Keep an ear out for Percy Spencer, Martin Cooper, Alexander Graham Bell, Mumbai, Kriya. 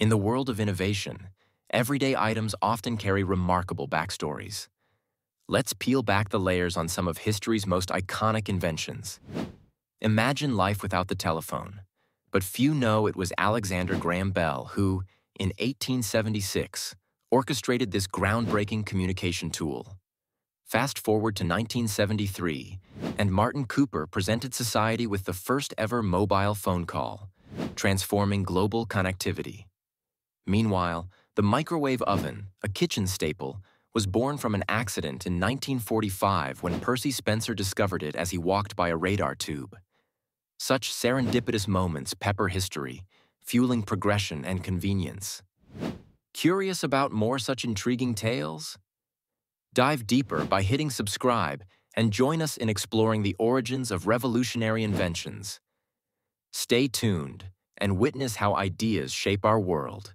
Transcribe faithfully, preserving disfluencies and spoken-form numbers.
In the world of innovation, everyday items often carry remarkable backstories. Let's peel back the layers on some of history's most iconic inventions. Imagine life without the telephone, but few know it was Alexander Graham Bell who, in eighteen seventy-six, orchestrated this groundbreaking communication tool. Fast forward to nineteen seventy-three, and Martin Cooper presented society with the first ever mobile phone call, transforming global connectivity. Meanwhile, the microwave oven, a kitchen staple, was born from an accident in nineteen forty-five when Percy Spencer discovered it as he walked by a radar tube. Such serendipitous moments pepper history, fueling progression and convenience. Curious about more such intriguing tales? Dive deeper by hitting subscribe and join us in exploring the origins of revolutionary inventions. Stay tuned and witness how ideas shape our world.